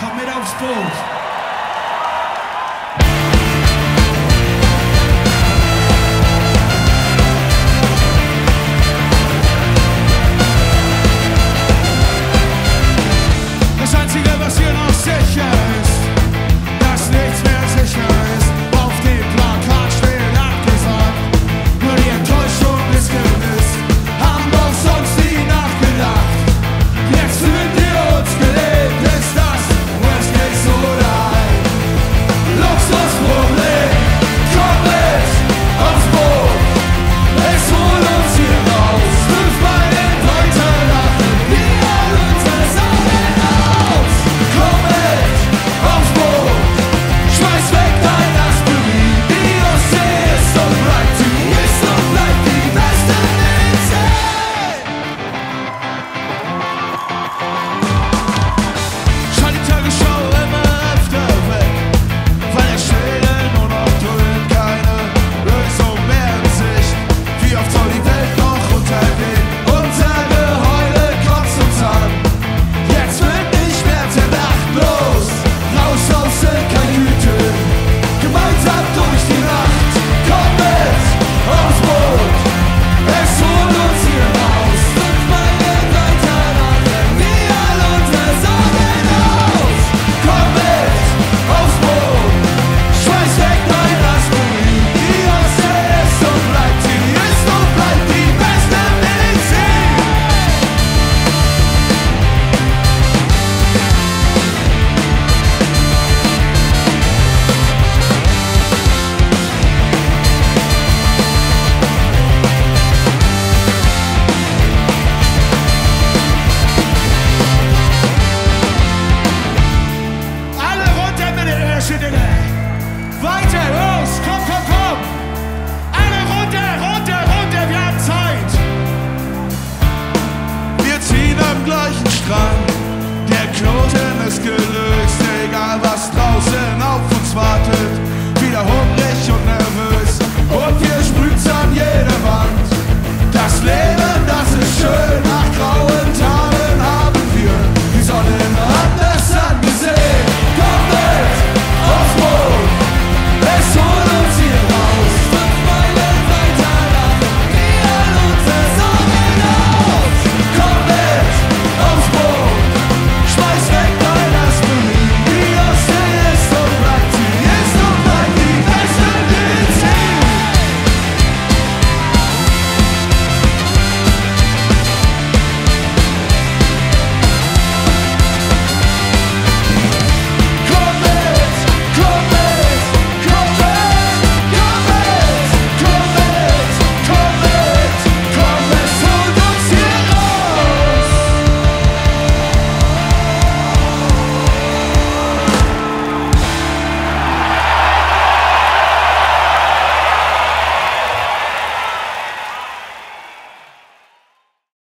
Komm mit aufs Boot! Gleichen Strang, der Knoten ist gelöst.